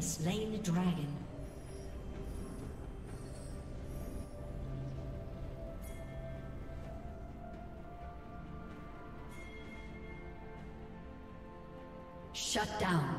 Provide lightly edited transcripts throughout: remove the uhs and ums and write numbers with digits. has slain the dragon. Shut down.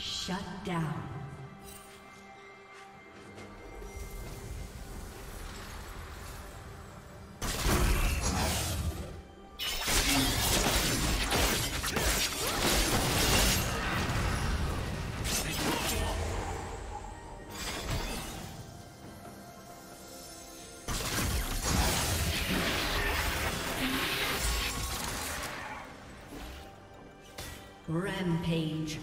Shut down. Rampage.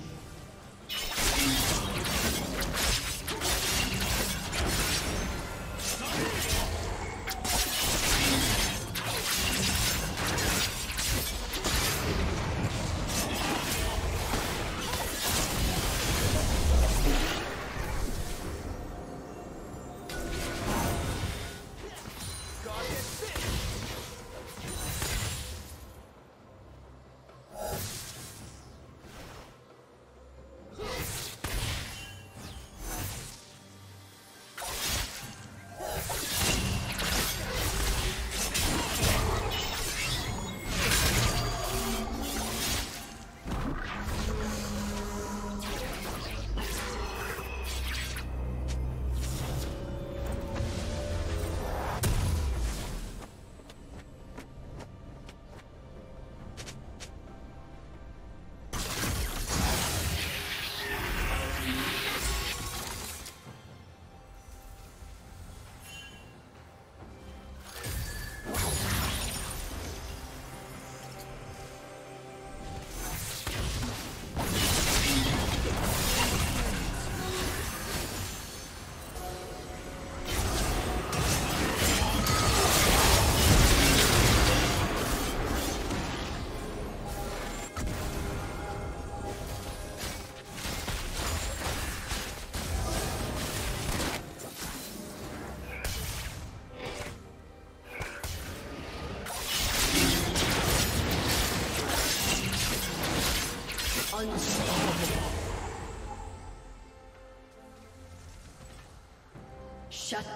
Shut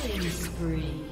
Killing spree.